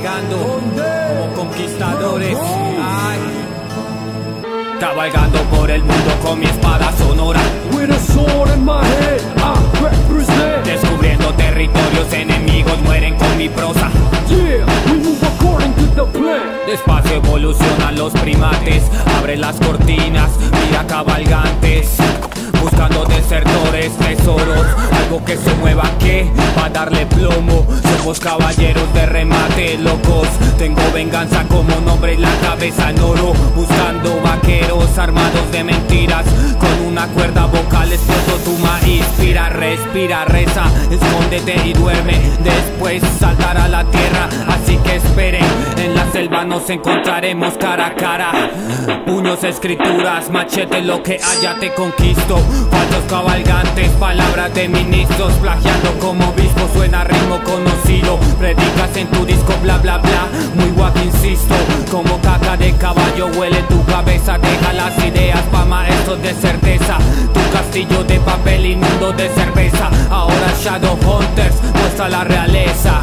cabalgando como conquistadores. Ay. Cabalgando por el mundo con mi espada sonora, descubriendo territorios enemigos, mueren con mi prosa. Despacio evolucionan los primates, abre las cortinas, mira cabalgantes, buscando desertores, tesoros, algo que se mueva, que va a darle plomo. Somos caballeros de remate, locos, tengo venganza como nombre, la cabeza en oro, buscando vaqueros armados de mentiras, con una cuerda vocal exploto tu maíz. Inspira, respira, reza, escóndete y duerme, después saltará a la tierra, así que esperen. En la selva nos encontraremos cara a cara, puños, escrituras, machete, lo que haya te conquisto. Falsos cabalgantes, palabras de ministros, plagiando como obispo, suena ritmo conocido. Predicas en tu disco bla bla bla, muy guapo insisto, como caca de caballo huele tu cabeza. Deja las ideas pa' maestros de certeza, tu castillo de papel inmundo de cerveza. Ahora Shadow Hunters muestra la realeza.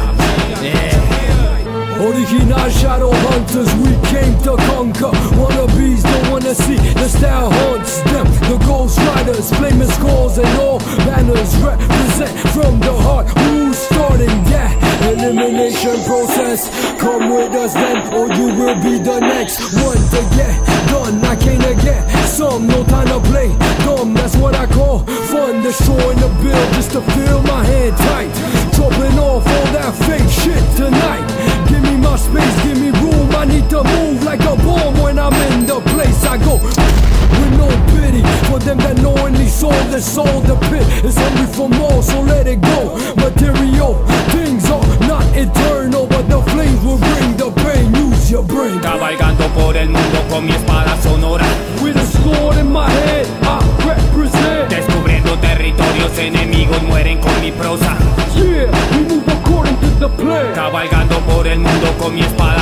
Original Shadow Hunters, we came to conquer. Wannabes don't wanna see the style haunts them. The Ghost Riders, flaming scores and all banners represent from the heart. Who's starting that elimination process? Come with us then, or you will be the next one to get done. I can't get some, no time to play dumb. That's what I call fun, destroying the bill just to feel my hand tight, chopping off all that fake shit tonight. Give me my space, give me room, I need to move like a bomb. When I'm in the place I go with no pity, for them that knowingly sold their soul. The pit is hungry for more, so let it go. Material things are not eternal, but the flames will bring the pain, use your brain. Cabalgando por el mundo con mi espada sonora, with a sword in my head, I represent. Descubriendo territorios enemigos, mueren con mi prosa. Yeah, we move according to the plan. Cabalgando por el mundo con mi espada